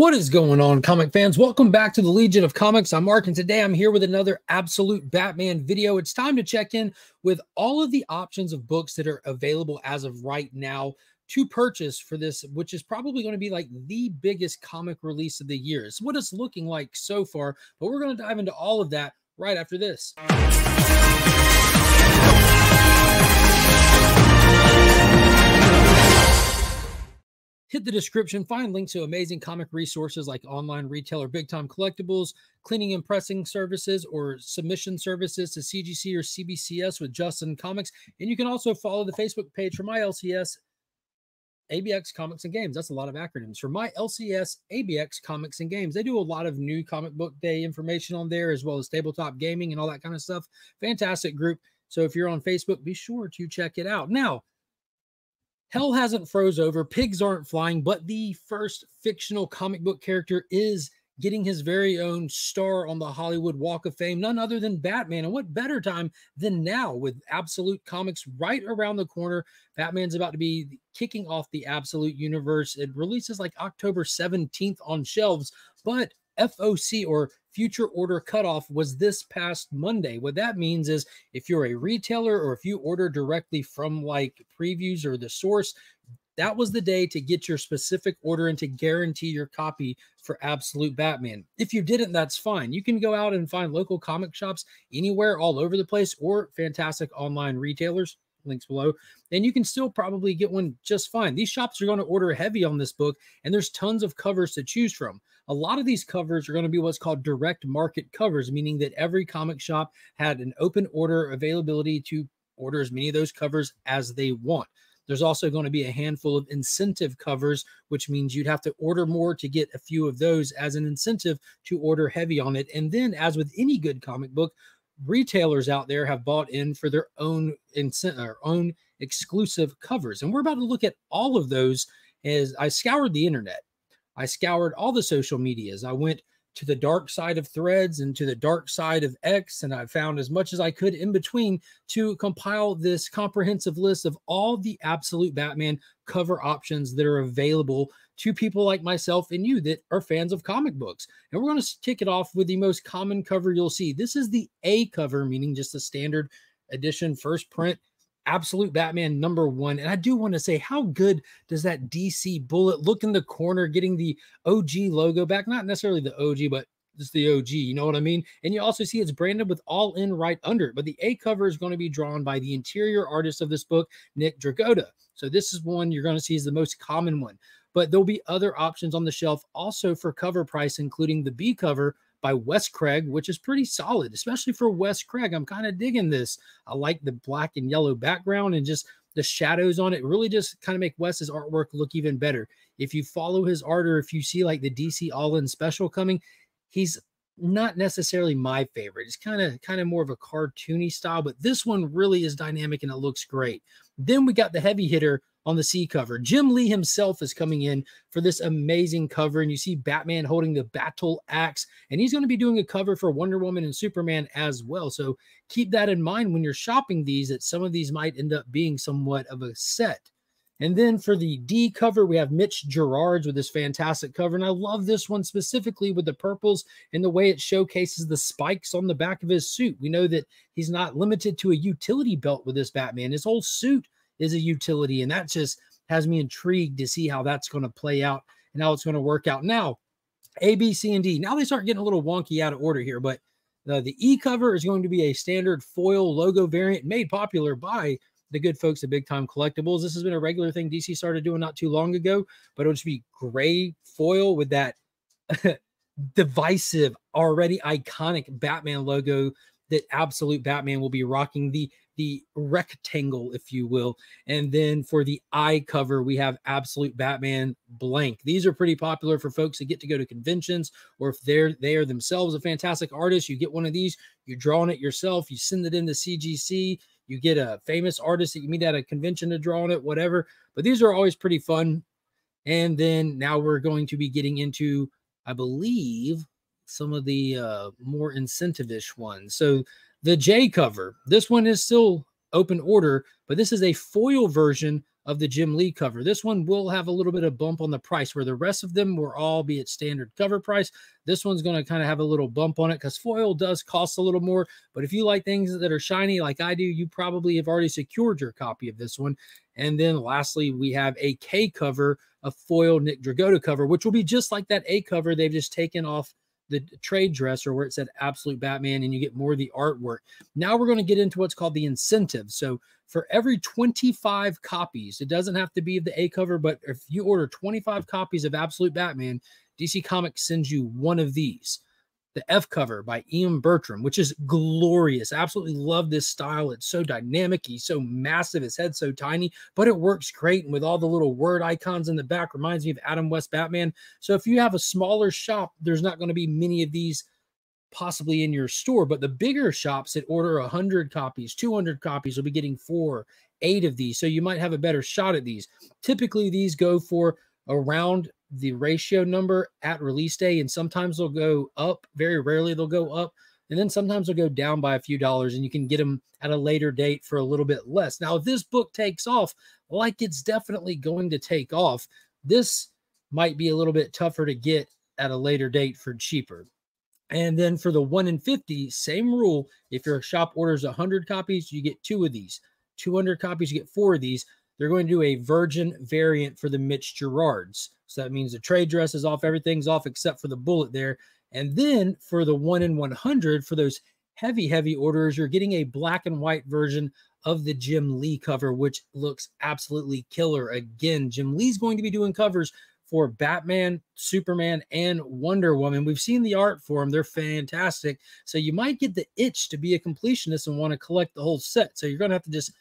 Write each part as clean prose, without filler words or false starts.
What is going on, comic fans? Welcome back to the Legion of Comics. I'm Mark, and today I'm here with another Absolute Batman video. It's time to check in with all of the options of books that are available as of right now to purchase for this, which is probably going to be like the biggest comic release of the year. It's what it's looking like so far, but we're going to dive into all of that right after this. Hit the description, find links to amazing comic resources like online retailer Big Time Collectibles, cleaning and pressing services, or submission services to CGC or CBCS with Justin Comics. And you can also follow the Facebook page for my LCS, ABX Comics and Games. That's a lot of acronyms. For my LCS, ABX Comics and Games. They do a lot of new comic book day information on there, as well as tabletop gaming and all that kind of stuff. Fantastic group. So if you're on Facebook, be sure to check it out. Now, hell hasn't froze over, pigs aren't flying, but the first fictional comic book character is getting his very own star on the Hollywood Walk of Fame, none other than Batman. And what better time than now with Absolute Comics right around the corner. Batman's about to be kicking off the Absolute Universe. It releases like October 17th on shelves, but FOC, or Future Order Cutoff, was this past Monday. What that means is if you're a retailer or if you order directly from like Previews or the source, that was the day to get your specific order and to guarantee your copy for Absolute Batman. If you didn't, that's fine. You can go out and find local comic shops anywhere all over the place or fantastic online retailers. Links below, and you can still probably get one just fine. These shops are going to order heavy on this book, and there's tons of covers to choose from. A lot of these covers are going to be what's called direct market covers, meaning that every comic shop had an open order availability to order as many of those covers as they want. There's also going to be a handful of incentive covers, which means you'd have to order more to get a few of those as an incentive to order heavy on it. And then, as with any good comic book, retailers out there have bought in for their own own exclusive covers. And we're about to look at all of those. As I scoured the internet, I scoured all the social medias. I went to the dark side of Threads and to the dark side of X, and I found as much as I could in between to compile this comprehensive list of all the Absolute Batman cover options that are available to people like myself and you that are fans of comic books. And we're going to kick it off with the most common cover you'll see. This is the A cover, meaning just the standard edition first print, Absolute Batman #1. And I do want to say, how good does that DC bullet look in the corner, getting the OG logo back? Not necessarily the OG, but just the OG, you know what I mean? And you also see it's branded with All In right under it. But the A cover is going to be drawn by the interior artist of this book, Nick Dragotta. So this is one you're going to see is the most common one. But there'll be other options on the shelf also for cover price, including the B cover by Wes Craig, which is pretty solid, especially for Wes Craig. I'm kind of digging this. I like the black and yellow background and just the shadows on it really just kind of make Wes's artwork look even better. If you follow his art or if you see like the DC All-In special coming, he's not necessarily my favorite. It's kind of more of a cartoony style, but this one really is dynamic and it looks great. Then we got the heavy hitter on the C cover. Jim Lee himself is coming in for this amazing cover, and you see Batman holding the battle axe, and he's going to be doing a cover for Wonder Woman and Superman as well. So keep that in mind when you're shopping these, that some of these might end up being somewhat of a set. And then for the D cover, we have Mitch Gerads with this fantastic cover. And I love this one specifically with the purples and the way it showcases the spikes on the back of his suit. We know that he's not limited to a utility belt with this Batman. His whole suit is a utility, and that just has me intrigued to see how that's going to play out and how it's going to work out. Now, A, B, C, and D. Now they start getting a little wonky out of order here, but the E cover is going to be a standard foil logo variant made popular by the good folks at Big Time Collectibles. This has been a regular thing DC started doing not too long ago, but it'll just be gray foil with that divisive, already iconic Batman logo that Absolute Batman will be rocking, the rectangle, if you will. And then for the I cover, we have Absolute Batman blank. These are pretty popular for folks that get to go to conventions, or if they are themselves a fantastic artist, you get one of these, you're drawing it yourself, you send it into CGC, you get a famous artist that you meet at a convention to draw on it, whatever. But these are always pretty fun. And then now we're going to be getting into, I believe, some of the more incentive-ish ones. So the J cover, this one is still open order, but this is a foil version of the Jim Lee cover. This one will have a little bit of bump on the price, where the rest of them will all be at standard cover price. This one's going to kind of have a little bump on it because foil does cost a little more. But if you like things that are shiny like I do, you probably have already secured your copy of this one. And then lastly, we have a K cover, a foil Nick Dragotta cover, which will be just like that A cover. They've just taken off the trade dresser where it said Absolute Batman, and you get more of the artwork. Now we're going to get into what's called the incentive. So for every 25 copies, it doesn't have to be the A cover, but if you order 25 copies of Absolute Batman, DC Comics sends you one of these. The F cover by Ian Bertram, which is glorious. Absolutely love this style. It's so dynamic. He's so massive. His head's so tiny, but it works great. And with all the little word icons in the back, reminds me of Adam West Batman. So if you have a smaller shop, there's not going to be many of these possibly in your store, but the bigger shops that order 100 copies, 200 copies will be getting 4, 8 of these. So you might have a better shot at these. Typically these go for around the ratio number at release day, and sometimes they'll go up. Very rarely they'll go up, and then sometimes they'll go down by a few dollars, and you can get them at a later date for a little bit less. Now, if this book takes off, like it's definitely going to take off, this might be a little bit tougher to get at a later date for cheaper. And then for the 1 in 50, same rule. If your shop orders 100 copies, you get 2 of these. 200 copies, you get 4 of these. They're going to do a virgin variant for the Mitch Gerads. So that means the trade dress is off, everything's off except for the bullet there. And then for the 1 in 100, for those heavy, heavy orders, you're getting a black and white version of the Jim Lee cover, which looks absolutely killer. Again, Jim Lee's going to be doing covers for Batman, Superman, and Wonder Woman. We've seen the art for them. They're fantastic. So you might get the itch to be a completionist and want to collect the whole set. So you're going to have to just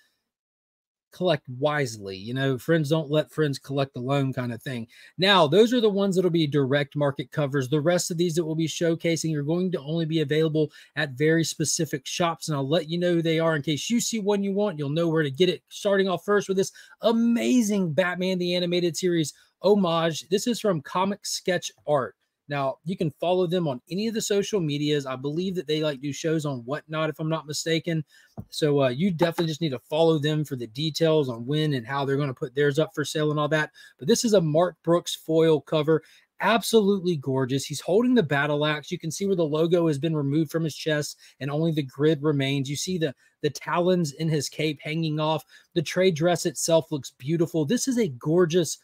collect wisely. You know, friends don't let friends collect alone kind of thing. Now, those are the ones that'll be direct market covers. The rest of these that we'll be showcasing are going to only be available at very specific shops, and I'll let you know who they are in case you see one you want. You'll know where to get it. Starting off first with this amazing Batman the Animated Series homage. This is from Comic Sketch Art. Now, you can follow them on any of the social medias. I believe that they like do shows on Whatnot, if I'm not mistaken. So you definitely just need to follow them for the details on when and how they're going to put theirs up for sale and all that. But this is a Mark Brooks foil cover. Absolutely gorgeous. He's holding the battle axe. You can see where the logo has been removed from his chest and only the grid remains. You see the talons in his cape hanging off. The trade dress itself looks beautiful. This is a gorgeous,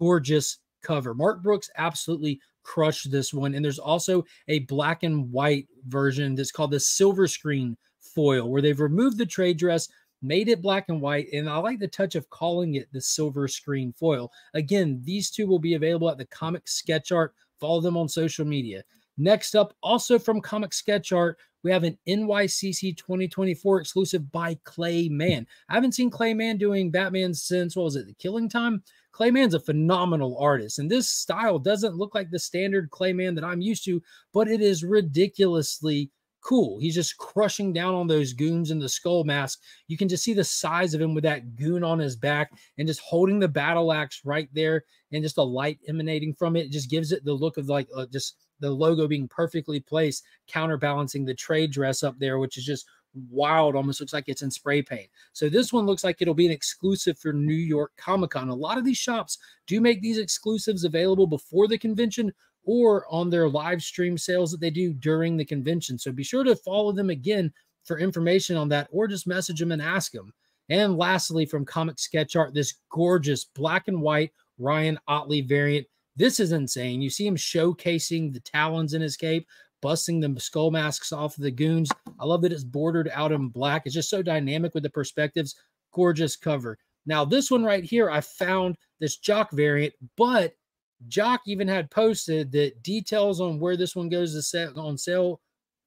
gorgeous cover. Mark Brooks absolutely crush this one. And there's also a black and white version that's called the silver screen foil, where they've removed the trade dress, made it black and white. And I like the touch of calling it the silver screen foil. Again, these two will be available at the Comic Sketch Art. Follow them on social media. Next up, also from Comic Sketch Art, we have an NYCC 2024 exclusive by Clay Man. I haven't seen Clay Man doing Batman since, what was it, The Killing Time? Clay Man's a phenomenal artist, and this style doesn't look like the standard Clay Man that I'm used to, but it is ridiculously cool. He's just crushing down on those goons in the skull mask. You can just see the size of him with that goon on his back and just holding the battle axe right there, and just a light emanating from it. It just gives it the look of like just the logo being perfectly placed, counterbalancing the trade dress up there, which is just wild. Almost looks like it's in spray paint. So this one looks like it'll be an exclusive for New York Comic-Con. A lot of these shops do make these exclusives available before the convention or on their live stream sales that they do during the convention. So be sure to follow them again for information on that, or just message them and ask them. And lastly, from Comic Sketch Art, this gorgeous black and white Ryan Ottley variant. This is insane. You see him showcasing the talons in his cape, busting the skull masks off of the goons. I love that it's bordered out in black. It's just so dynamic with the perspectives. Gorgeous cover. Now, this one right here, I found this Jock variant, but Jock even had posted that details on where this one goes to set on sale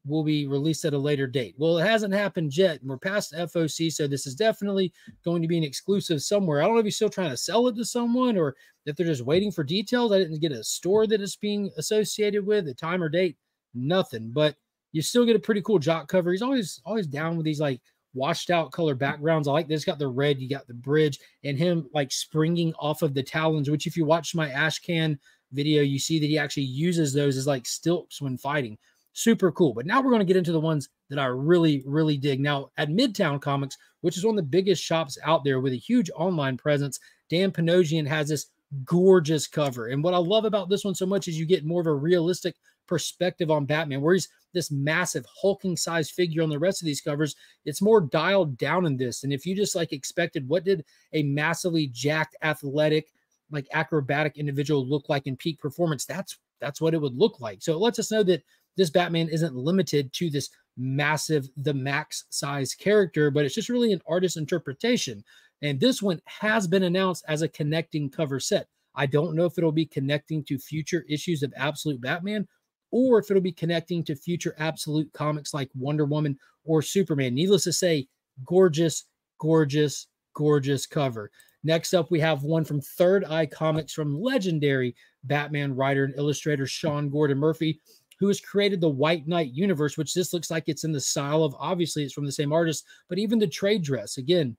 will be released at a later date. Well, it hasn't happened yet. We're past FOC, so this is definitely going to be an exclusive somewhere. I don't know if he's still trying to sell it to someone or if they're just waiting for details. I didn't get a store that it's being associated with, a time or date, nothing. But you still get a pretty cool Jock cover. He's always down with these like washed out color backgrounds. I like this. Got the red, you got the bridge, and him like springing off of the talons, which if you watch my Ash Can video, you see that he actually uses those as like stilts when fighting. Super cool. But now we're going to get into the ones that I really, really dig. Now, at Midtown Comics, which is one of the biggest shops out there with a huge online presence. Dan Panosian has this gorgeous cover. And what I love about this one so much is you get more of a realistic perspective on Batman, where he's this massive hulking size figure on the rest of these covers. It's more dialed down in this. And if you just like expected, what did a massively jacked, athletic, like acrobatic individual look like in peak performance? That's what it would look like. So it lets us know that this Batman isn't limited to this massive, the max size character, but it's just really an artist's interpretation. And this one has been announced as a connecting cover set. I don't know if it'll be connecting to future issues of Absolute Batman, or if it'll be connecting to future Absolute comics like Wonder Woman or Superman. Needless to say, gorgeous, gorgeous, gorgeous cover. Next up, we have one from Third Eye Comics from legendary Batman writer and illustrator Sean Gordon Murphy, who has created the White Knight universe, which this looks like it's in the style of, obviously it's from the same artist, but even the trade dress. Again,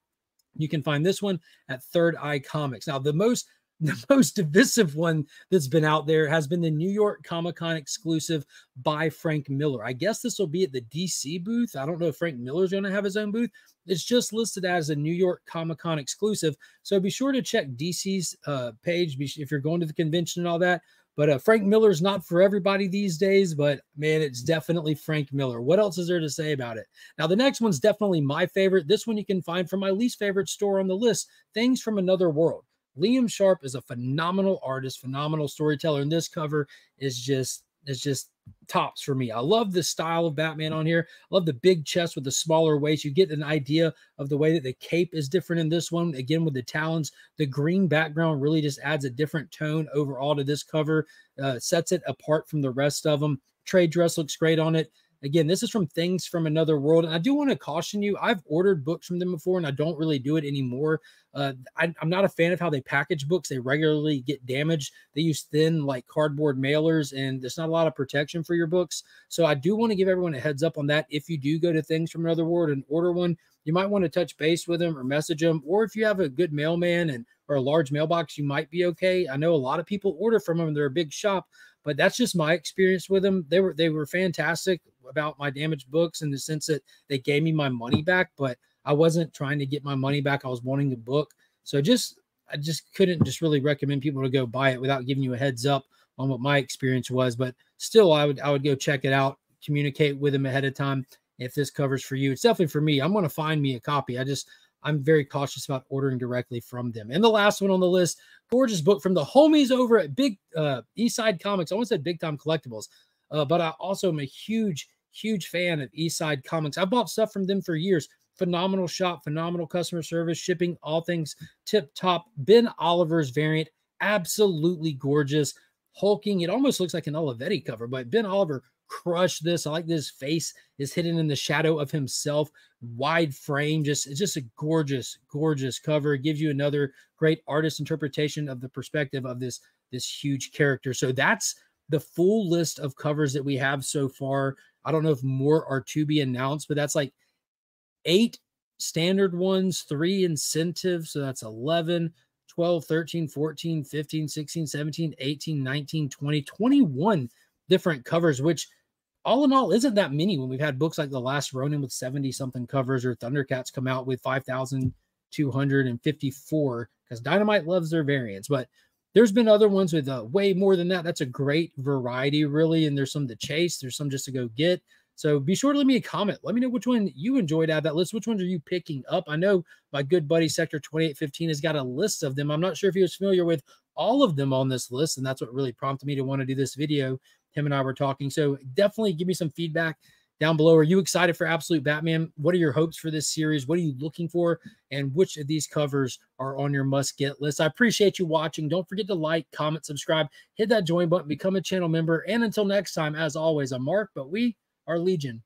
you can find this one at Third Eye Comics. Now, the most divisive one that's been out there has been the New York Comic-Con exclusive by Frank Miller. I guess this will be at the DC booth. I don't know if Frank Miller's going to have his own booth. It's just listed as a New York Comic-Con exclusive. So be sure to check DC's page if you're going to the convention and all that. But Frank Miller's not for everybody these days, but man, it's definitely Frank Miller. What else is there to say about it? Now, the next one's definitely my favorite. This one you can find from my least favorite store on the list, Things from Another World. Liam Sharp is a phenomenal artist, phenomenal storyteller, and this cover is just tops for me. I love the style of Batman on here. I love the big chest with the smaller waist. You get an idea of the way that the cape is different in this one. Again, with the talons, the green background really just adds a different tone overall to this cover, sets it apart from the rest of them. Trade dress looks great on it. Again, this is from Things from Another World. And I do want to caution you, I've ordered books from them before, and I don't really do it anymore. I'm not a fan of how they package books. They regularly get damaged. They use thin, like cardboard mailers, and there's not a lot of protection for your books. So I do want to give everyone a heads up on that. If you do go to Things from Another World and order one, you might want to touch base with them or message them. Or if you have a good mailman or a large mailbox, you might be okay. I know a lot of people order from them. They're a big shop, but that's just my experience with them. They were fantastic about my damaged books, in the sense that they gave me my money back, but I wasn't trying to get my money back. I was wanting the book. So I just couldn't just really recommend people to go buy it without giving you a heads up on what my experience was. But still, I would go check it out, communicate with them ahead of time. If this cover's for you, it's definitely for me. I'm going to find me a copy. I'm very cautious about ordering directly from them. And the last one on the list, gorgeous book from the homies over at Eastside Comics. I almost said Big Time Collectibles, but I also am a huge, huge fan of Eastside Comics. I bought stuff from them for years. Phenomenal shop, phenomenal customer service, shipping, all things tip-top. Ben Oliver's variant, absolutely gorgeous. Hulking, it almost looks like an Olivetti cover, but Ben Oliver crushed this. I like this face is hidden in the shadow of himself. Wide frame, it's just a gorgeous, gorgeous cover. It gives you another great artist interpretation of the perspective of this huge character. So that's the full list of covers that we have so far. I don't know if more are to be announced, but that's like 8 standard ones, 3 incentives. So that's 11, 12, 13, 14, 15, 16, 17, 18, 19, 20, 21 different covers, which all in all isn't that many when we've had books like The Last Ronin with 70-something covers, or Thundercats come out with 5,254, because Dynamite loves their variants. But there's been other ones with way more than that. That's a great variety, really. And there's some to chase. There's some just to go get. So be sure to leave me a comment. Let me know which one you enjoyed out of that list. Which ones are you picking up? I know my good buddy Sector 2815 has got a list of them. I'm not sure if he was familiar with all of them on this list, and that's what really prompted me to want to do this video. Him and I were talking. So definitely give me some feedback down below. Are you excited for Absolute Batman? What are your hopes for this series? What are you looking for? And which of these covers are on your must-get list? I appreciate you watching. Don't forget to like, comment, subscribe, hit that join button, become a channel member. And until next time, as always, I'm Mark, but we are Legion.